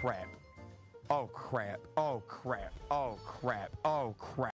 crap. Oh crap. Oh crap. Oh crap. Oh crap. Oh crap.